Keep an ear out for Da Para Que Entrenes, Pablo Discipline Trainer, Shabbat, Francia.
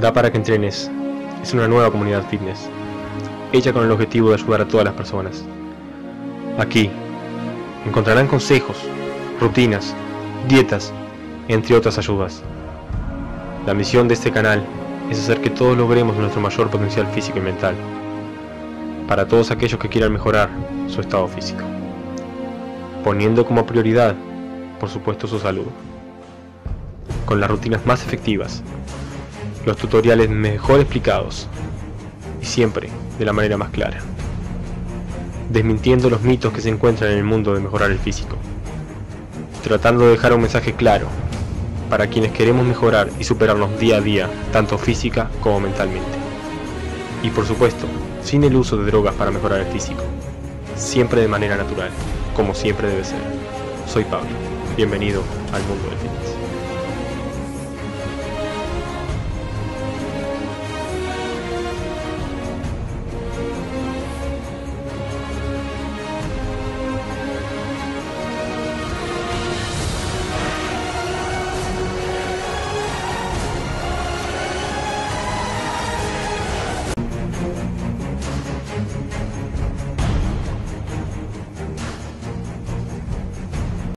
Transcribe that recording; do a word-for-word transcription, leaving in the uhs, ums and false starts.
Da Para Que Entrenes es una nueva comunidad fitness, hecha con el objetivo de ayudar a todas las personas. Aquí encontrarán consejos, rutinas, dietas, entre otras ayudas. La misión de este canal es hacer que todos logremos nuestro mayor potencial físico y mental, para todos aquellos que quieran mejorar su estado físico, poniendo como prioridad, por supuesto, su salud, con las rutinas más efectivas, los tutoriales mejor explicados y siempre de la manera más clara, desmintiendo los mitos que se encuentran en el mundo de mejorar el físico, tratando de dejar un mensaje claro para quienes queremos mejorar y superarnos día a día, tanto física como mentalmente. Y por supuesto, sin el uso de drogas para mejorar el físico, siempre de manera natural, como siempre debe ser. Soy Pablo, bienvenido al mundo del físico.